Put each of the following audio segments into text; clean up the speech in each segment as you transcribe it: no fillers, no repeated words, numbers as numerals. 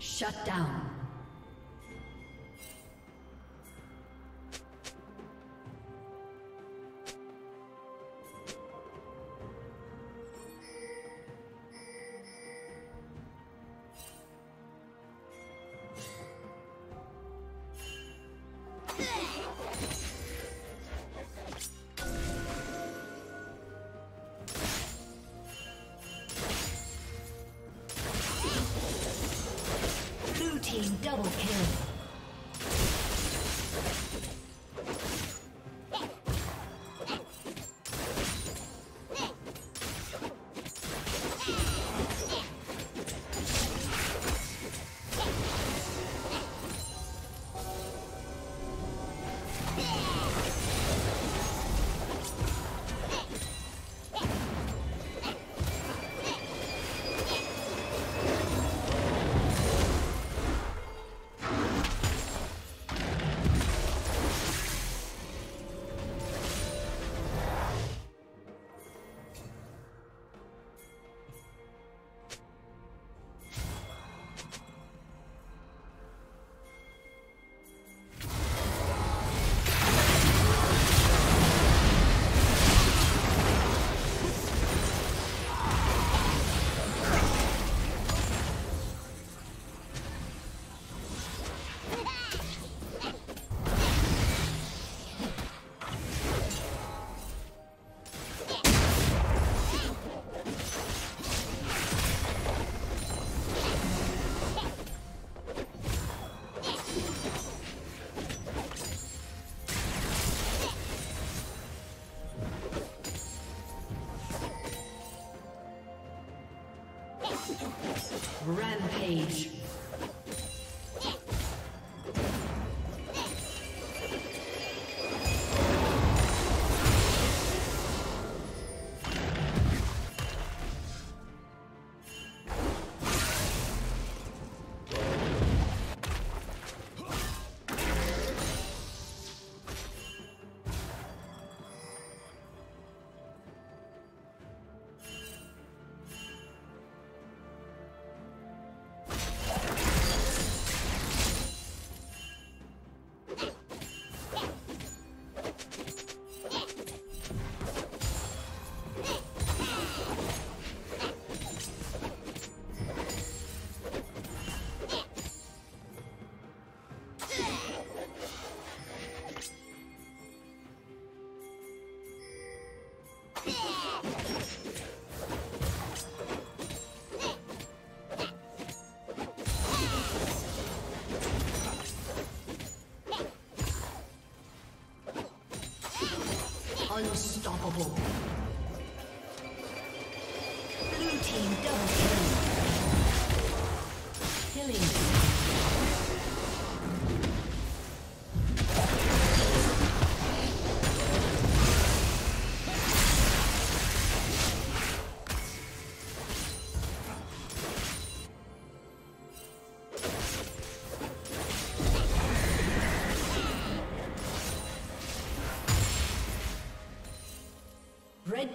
Shut down. Double kill. Rampage. Unstoppable. Blue team double kill. Killing. Red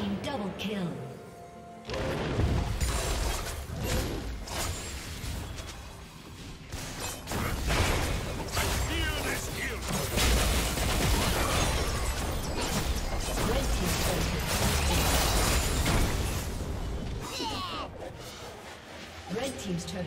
team double kill. Team's turret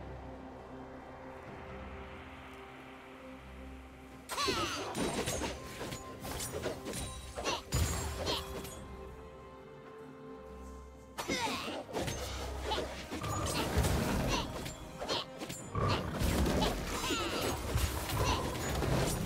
Team's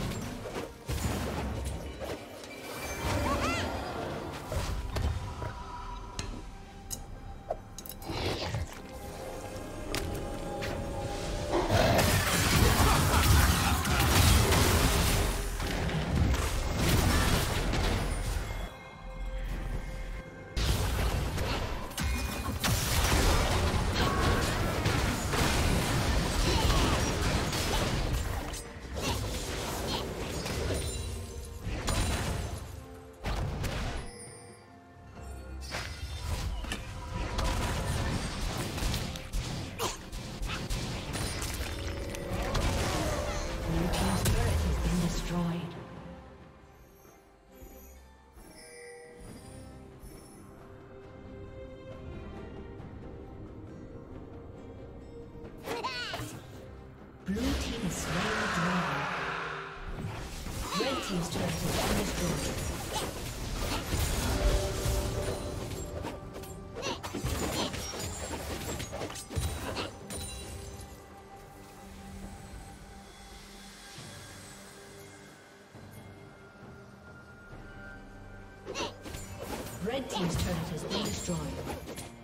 turret has been destroyed. Red team's turret has been destroyed.